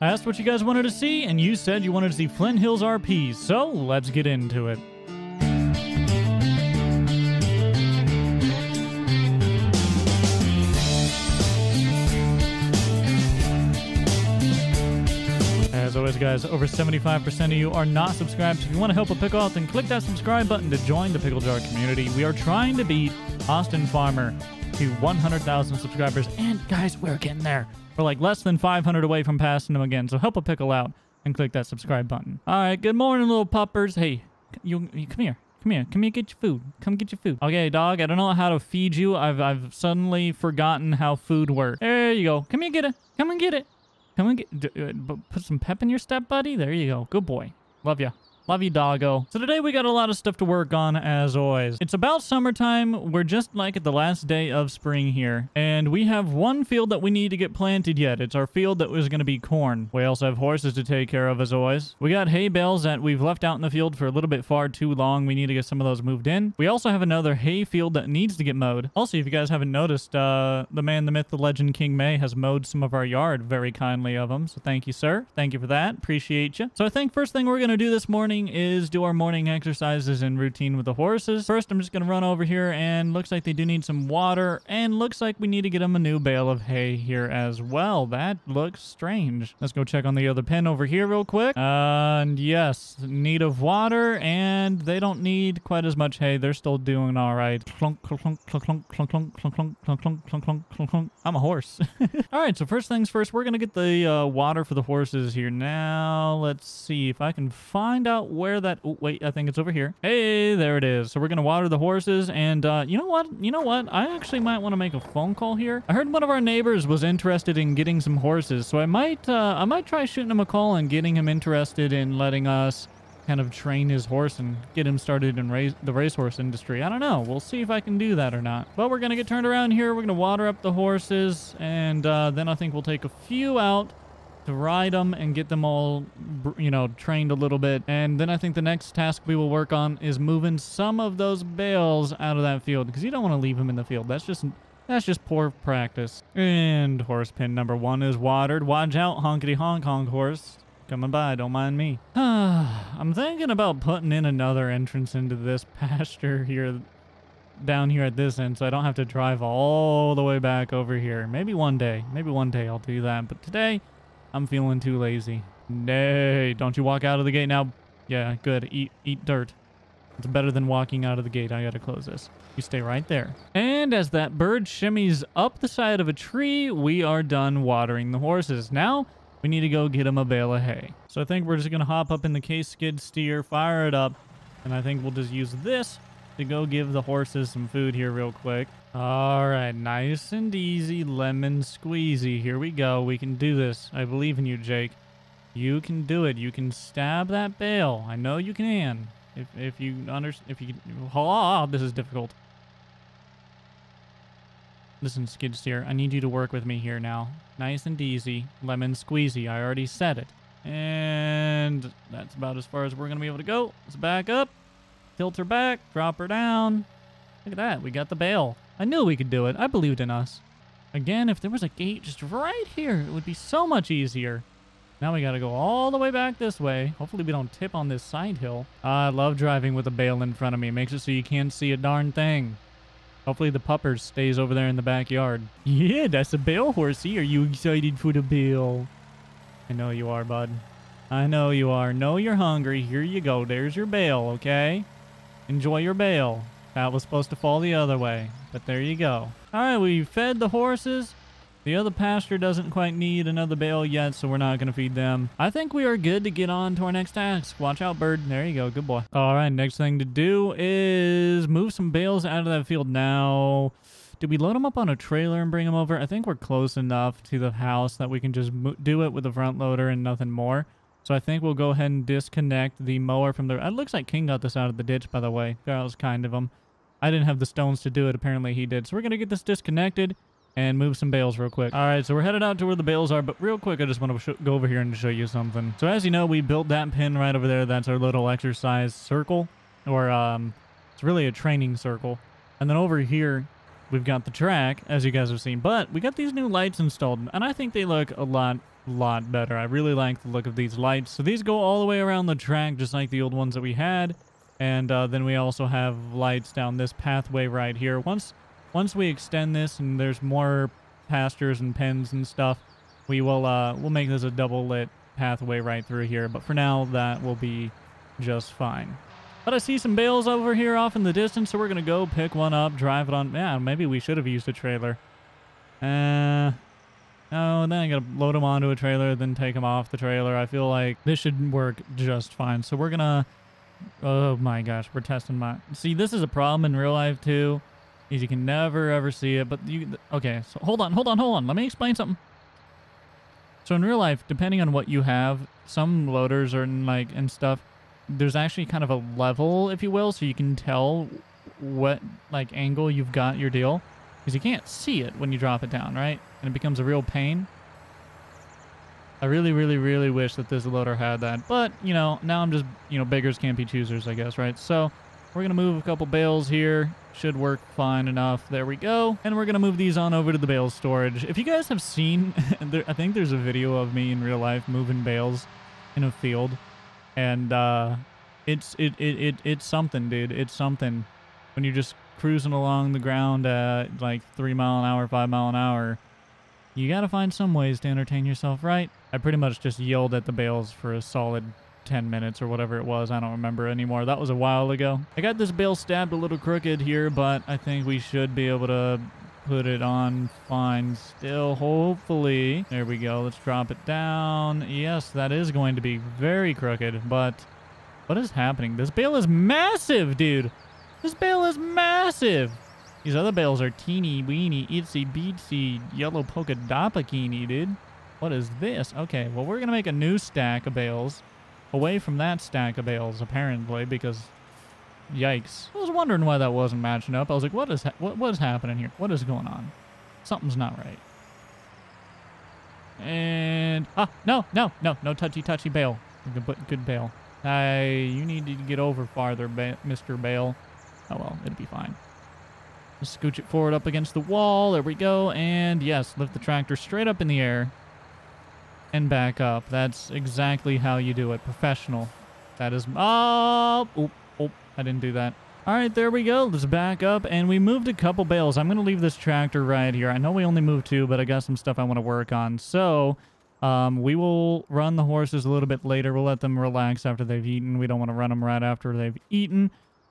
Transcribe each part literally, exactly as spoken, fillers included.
I asked what you guys wanted to see, and you said you wanted to see Flint Hills R P, so let's get into it. As always, guys, over seventy-five percent of you are not subscribed. So if you want to help a pickle out, then click that subscribe button to join the pickle jar community. We are trying to beat Austin Farmer to one hundred thousand subscribers, and guys, we're getting there. We're like less than five hundred away from passing him again. So help a pickle out and click that subscribe button. All right, good morning, little poppers. Hey, you, you come here. Come here. Come here. Get your food. Come get your food. Okay, dog. I don't know how to feed you. I've I've suddenly forgotten how food works. There you go. Come here. Get it. Come and get it. Come and get, put some pep in your step, buddy. There you go. Good boy. Love ya. Love you, doggo. So today we got a lot of stuff to work on, as always. It's about summertime. We're just like at the last day of spring here. And we have one field that we need to get planted yet. It's our field that was going to be corn. We also have horses to take care of, as always. We got hay bales that we've left out in the field for a little bit far too long. We need to get some of those moved in. We also have another hay field that needs to get mowed. Also, if you guys haven't noticed, uh, the man, the myth, the legend, King May has mowed some of our yard very kindly of him. So thank you, sir. Thank you for that. Appreciate you. So I think first thing we're going to do this morning is do our morning exercises and routine with the horses. First, I'm just going to run over here, and looks like they do need some water, and looks like we need to get them a new bale of hay here as well. That looks strange. Let's go check on the other pen over here real quick. And yes, need of water, and they don't need quite as much hay. They're still doing all right. Clunk, clunk, clunk, clunk, clunk, clunk, clunk, clunk, clunk, clunk, clunk, clunk. I'm a horse. All right, so first things first, we're going to get the uh, water for the horses here. Now, let's see if I can find out where that oh, wait I think it's over here. Hey, there it is. So we're gonna water the horses, and uh you know what you know what I actually might want to make a phone call here. I heard one of our neighbors was interested in getting some horses, so I might uh I might try shooting him a call and getting him interested in letting us kind of train his horse and get him started in race the racehorse industry. I don't know. We'll see if I can do that or not. But we're gonna get turned around here. We're gonna water up the horses, and uh then I think we'll take a few out to ride them and get them all, you know, trained a little bit. And then I think the next task we will work on is moving some of those bales out of that field, because you don't want to leave them in the field. That's just that's just poor practice. And horse pen number one is watered. Watch out, honkity honk honk horse. Coming by, don't mind me. I'm thinking about putting in another entrance into this pasture here, down here at this end, so I don't have to drive all the way back over here. Maybe one day. Maybe one day I'll do that. But today, I'm feeling too lazy. Nay, don't you walk out of the gate now. Yeah, good. Eat eat dirt. It's better than walking out of the gate. I gotta close this. You stay right there. And as that bird shimmies up the side of a tree, we are done watering the horses. Now, we need to go get him a bale of hay. So I think we're just gonna hop up in the K-skid steer, fire it up, and I think we'll just use this to go give the horses some food here real quick. All right, nice and easy, lemon squeezy. Here we go. We can do this. I believe in you, Jake. You can do it. You can stab that bale. I know you can. If if you understand, if you oh, this is difficult. Listen, skid steer, I need you to work with me here now. Nice and easy, lemon squeezy. I already said it. And that's about as far as we're gonna be able to go. Let's back up, tilt her back, drop her down. Look at that. We got the bale. I knew we could do it. I believed in us. Again, if there was a gate just right here, it would be so much easier. Now we got to go all the way back this way. Hopefully we don't tip on this side hill. I love driving with a bale in front of me. It makes it so you can't see a darn thing. Hopefully the pupper stays over there in the backyard. Yeah, that's a bale horsey. Are you excited for the bale? I know you are, bud. I know you are. Know you're hungry. Here you go. There's your bale, okay? Enjoy your bale. That was supposed to fall the other way, but there you go. All right, we fed the horses. The other pasture doesn't quite need another bale yet, so we're not going to feed them. I think we are good to get on to our next task. Watch out, bird. There you go. Good boy. All right, next thing to do is move some bales out of that field now. Did we load them up on a trailer and bring them over? I think we're close enough to the house that we can just do it with a front loader and nothing more. So I think we'll go ahead and disconnect the mower from the... It looks like King got this out of the ditch, by the way. That was kind of him. I didn't have the stones to do it. Apparently he did. So we're going to get this disconnected and move some bales real quick. All right, so we're headed out to where the bales are, but real quick, I just want to go over here and show you something. So as you know, we built that pen right over there. That's our little exercise circle, or um, it's really a training circle. And then over here, we've got the track, as you guys have seen, but we got these new lights installed, and I think they look a lot lot better. I really like the look of these lights. So these go all the way around the track, just like the old ones that we had. And uh, then we also have lights down this pathway right here. Once once we extend this and there's more pastures and pens and stuff, we will uh, we'll make this a double lit pathway right through here. But for now, that will be just fine. But I see some bales over here off in the distance, so we're going to go pick one up, drive it on. Yeah, maybe we should have used a trailer. Uh, no, then I got to load them onto a trailer, then take them off the trailer. I feel like this should work just fine. So we're going to... Oh my gosh, we're testing my... See, this is a problem in real life, too, is you can never, ever see it. But you... Okay, so hold on, hold on, hold on. Let me explain something. So in real life, depending on what you have, some loaders are in, like, and stuff... There's actually kind of a level, if you will, so you can tell what, like, angle you've got your deal. Because you can't see it when you drop it down, right? And it becomes a real pain. I really, really, really wish that this loader had that. But, you know, now I'm just, you know, beggars can't be choosers, I guess, right? So we're going to move a couple bales here. Should work fine enough. There we go. And we're going to move these on over to the bale storage. If you guys have seen, there, I think there's a video of me in real life moving bales in a field. And uh, it's it, it it it's something, dude. It's something when you're just cruising along the ground at like three mile an hour, five mile an hour. You gotta find some ways to entertain yourself, right? I pretty much just yelled at the bales for a solid ten minutes or whatever it was. I don't remember anymore. That was a while ago. I got this bale stabbed a little crooked here, but I think we should be able to put it on fine still, hopefully. There we go. Let's drop it down. Yes, that is going to be very crooked, but what is happening? This bale is massive, dude. This bale is massive. These other bales are teeny weeny, itsy beatsy, yellow polka dot bikini, dude. What is this? Okay, well, we're gonna make a new stack of bales away from that stack of bales, apparently, because yikes. I was wondering why that wasn't matching up. I was like, what is ha what, what is happening here? What is going on? Something's not right. And ah, no, no, no, no touchy touchy bale. Good, good bale. Hey, you need to get over farther, ba Mister Bale. Oh well, it'll be fine. Just scooch it forward up against the wall. There we go. And yes, lift the tractor straight up in the air and back up. That's exactly how you do it. Professional. That is... Oh! Oop. Oh, I didn't do that. All right, there we go. Let's back up, and we moved a couple bales. I'm going to leave this tractor right here. I know we only moved two, but I got some stuff I want to work on. So um, we will run the horses a little bit later. We'll let them relax after they've eaten. We don't want to run them right after they've eaten.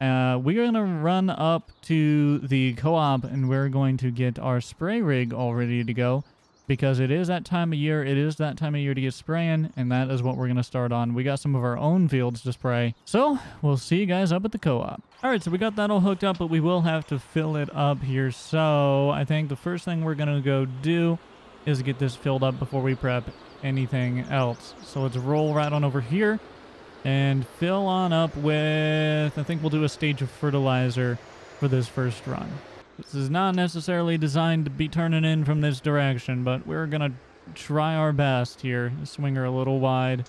Uh, we're going to run up to the co-op, and we're going to get our spray rig all ready to go because it is that time of year. It is that time of year to get spraying, and that is what we're going to start on. We got some of our own fields to spray, so we'll see you guys up at the co-op. All right, so we got that all hooked up, but we will have to fill it up here. So I think the first thing we're going to go do is get this filled up before we prep anything else. So let's roll right on over here and fill on up with, I think we'll do a stage of fertilizer for this first run. This is not necessarily designed to be turning in from this direction, but we're going to try our best here. Swing her a little wide.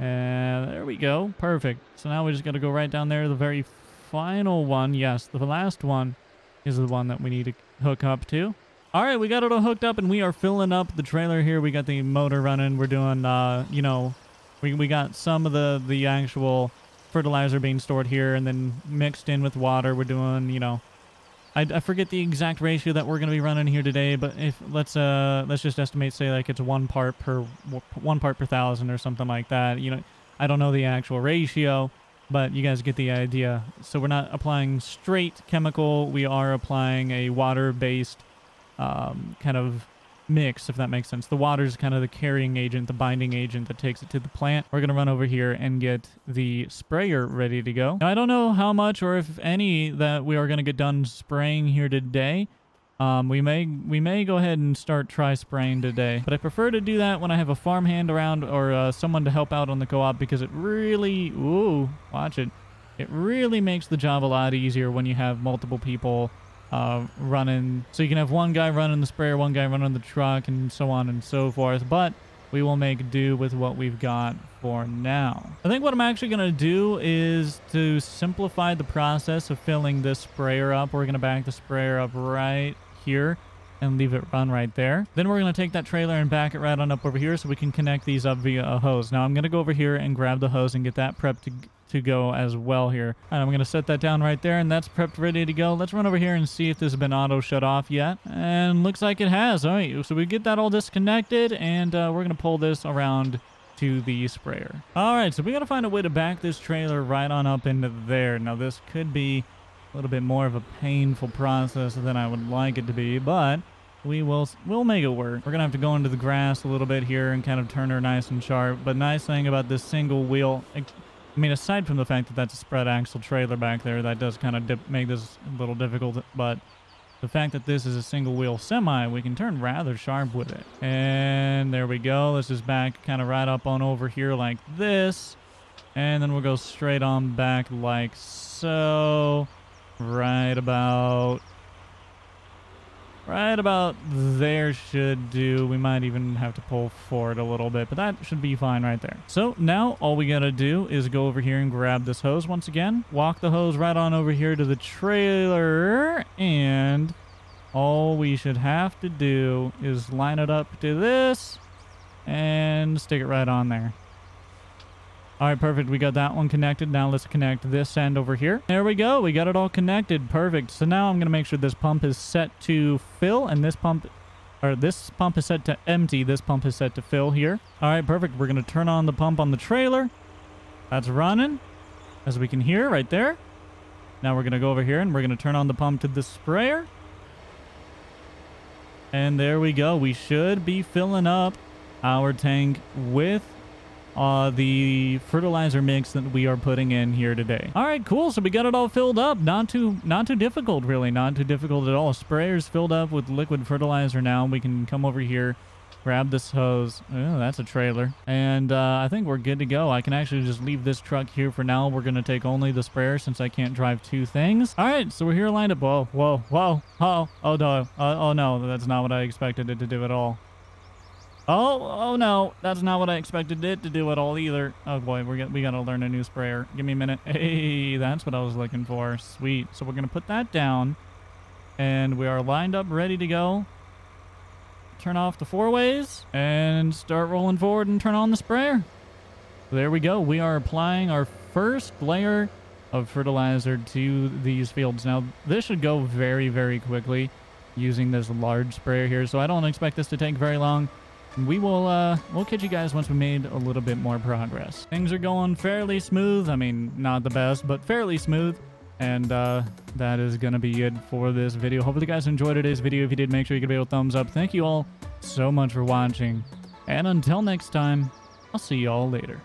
And there we go. Perfect. So now we just got to go right down there. The very final one. Yes, the last one is the one that we need to hook up to. All right, we got it all hooked up, and we are filling up the trailer here. We got the motor running. We're doing, uh, you know, we, we got some of the, the actual fertilizer being stored here and then mixed in with water. We're doing, you know... I, I forget the exact ratio that we're going to be running here today, but if let's uh let's just estimate, say like it's one part per one part per thousand or something like that. You know, I don't know the actual ratio, but you guys get the idea. So we're not applying straight chemical; we are applying a water-based um, kind of mix, if that makes sense. The water is kind of the carrying agent, the binding agent that takes it to the plant. We're going to run over here and get the sprayer ready to go. Now, I don't know how much or if any that we are going to get done spraying here today. Um, we may we may go ahead and start try spraying today, but I prefer to do that when I have a farmhand around or uh, someone to help out on the co-op because it really, ooh, watch it. It really makes the job a lot easier when you have multiple people Uh, running, so you can have one guy running the sprayer, one guy running the truck, and so on and so forth. But we will make do with what we've got for now. I think what I'm actually going to do is to simplify the process of filling this sprayer up. We're going to back the sprayer up right here and leave it run right there. Then we're going to take that trailer and back it right on up over here so we can connect these up via a hose. Now I'm going to go over here and grab the hose and get that prepped to to go as well here. And I'm going to set that down right there, and that's prepped, ready to go. Let's run over here and see if this has been auto shut off yet. And looks like it has. All right, so we get that all disconnected, and uh, we're going to pull this around to the sprayer. All right, so we got to find a way to back this trailer right on up into there. Now this could be a little bit more of a painful process than I would like it to be, but we will we'll make it work. We're gonna have to go into the grass a little bit here and kind of turn her nice and sharp. But nice thing about this single wheel, I mean, aside from the fact that that's a spread axle trailer back there, that does kind of dip, make this a little difficult, but the fact that this is a single wheel semi, we can turn rather sharp with it. And there we go. This is back kind of right up on over here like this, and then we'll go straight on back like so, right about right about there should do. We might even have to pull forward a little bit, but that should be fine right there. So now all we gotta do is go over here and grab this hose once again, walk the hose right on over here to the trailer, and all we should have to do is line it up to this and stick it right on there. All right, perfect. We got that one connected. Now let's connect this end over here. There we go. We got it all connected. Perfect. So now I'm going to make sure this pump is set to fill, and this pump, or this pump is set to empty. This pump is set to fill here. All right, perfect. We're going to turn on the pump on the trailer. That's running, as we can hear right there. Now we're going to go over here and we're going to turn on the pump to the sprayer. And there we go. We should be filling up our tank with Uh, the fertilizer mix that we are putting in here today. All right, cool. So we got it all filled up. Not too, not too difficult, really. Not too difficult at all. Sprayer's filled up with liquid fertilizer now. We can come over here, grab this hose. Oh, that's a trailer. And uh, I think we're good to go. I can actually just leave this truck here for now. We're going to take only the sprayer since I can't drive two things. All right, so we're here lined up. Whoa, whoa, whoa. Oh, oh, no. Uh, oh, no. That's not what I expected it to do at all. Oh, oh no, that's not what I expected it to do at all either. Oh boy, we're get, we gotta learn a new sprayer. Give me a minute. Hey, that's what I was looking for. Sweet. So we're gonna put that down, and we are lined up, ready to go. Turn off the four ways and start rolling forward and turn on the sprayer. There we go. We are applying our first layer of fertilizer to these fields. Now this should go very, very quickly using this large sprayer here. So I don't expect this to take very long. We will uh we'll catch you guys once we made a little bit more progress. Things are going fairly smooth. I mean, not the best, but fairly smooth. And uh that is gonna be it for this video. Hopefully you guys enjoyed today's video. If you did, make sure you give it a thumbs up. Thank you all so much for watching, and until next time, I'll see y'all later.